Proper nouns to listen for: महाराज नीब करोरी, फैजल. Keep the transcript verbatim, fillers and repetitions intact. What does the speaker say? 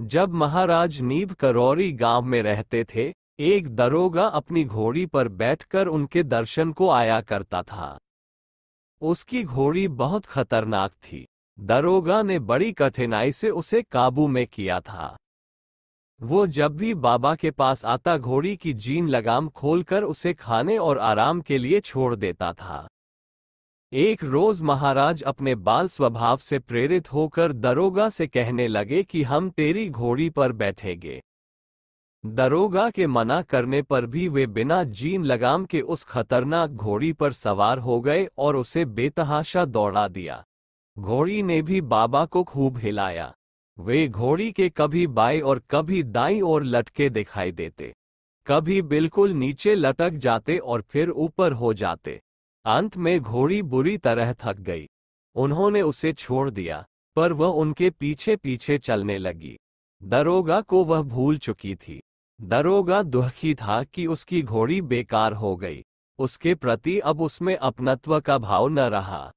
जब महाराज नीब करोरी गांव में रहते थे, एक दरोगा अपनी घोड़ी पर बैठकर उनके दर्शन को आया करता था। उसकी घोड़ी बहुत खतरनाक थी। दरोगा ने बड़ी कठिनाई से उसे काबू में किया था। वो जब भी बाबा के पास आता, घोड़ी की जीन लगाम खोलकर उसे खाने और आराम के लिए छोड़ देता था। एक रोज महाराज अपने बाल स्वभाव से प्रेरित होकर दरोगा से कहने लगे कि हम तेरी घोड़ी पर बैठेंगे। दरोगा के मना करने पर भी वे बिना जीन लगाम के उस खतरनाक घोड़ी पर सवार हो गए और उसे बेतहाशा दौड़ा दिया। घोड़ी ने भी बाबा को खूब हिलाया। वे घोड़ी के कभी बाएं और कभी दाईं ओर लटके दिखाई देते, कभी बिल्कुल नीचे लटक जाते और फिर ऊपर हो जाते। अंत में घोड़ी बुरी तरह थक गई। उन्होंने उसे छोड़ दिया, पर वह उनके पीछे पीछे चलने लगी। दरोगा को वह भूल चुकी थी। दरोगा दुखी था कि उसकी घोड़ी बेकार हो गई। उसके प्रति अब उसमें अपनत्व का भाव न रहा।